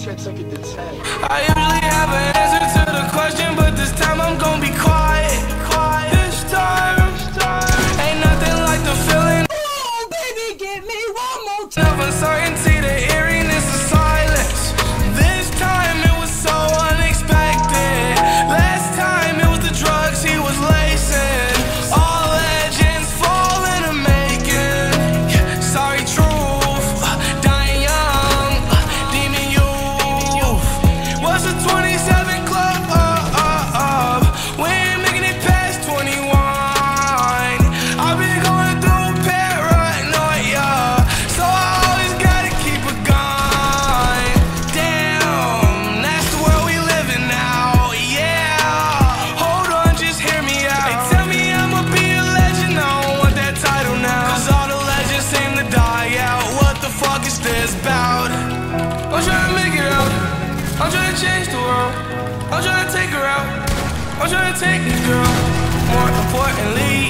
checks like it did 10. I usually have an answer to the question, but this time I'm gonna be quiet. This time ain't nothing like the feeling. Oh, baby, give me one more time. Of uncertainty, the eeriness of silence. This time it was so unexpected. Last time it was the drugs he was lacing. All legends fall in the making. Sorry, truth. Dying young. Demon youth. What's a 27 club? We ain't making it past 21. I've been going through paranoia, so I always gotta keep a gun. Damn, that's the world we living now, yeah. Hold on, just hear me out. They tell me I'ma be a legend, I don't want that title now, 'cause all the legends seem to die out. What the fuck is this about? I'm tryna make it out. I'm tryna change the world. I'm tryna take her out. I'm tryna take this girl. More importantly,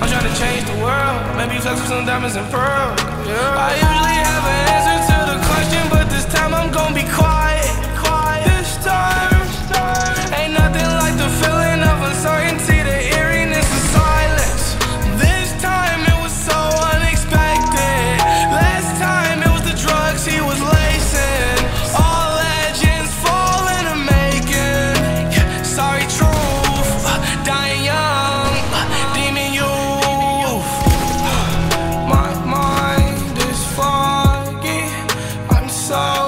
I'm trying to change the world. Maybe flex with some diamonds and pearls. Yeah. I usually have an answer to the question, but this time I'm gonna be quiet. This time ain't nothing like the feeling of uncertainty, the eeriness of silence. This time it was so unexpected. Last time it was the drugs he was lacing. All legends fall in the making. Sorry, truth. Dying young. Demon youth. My mind is foggy. I'm sorry.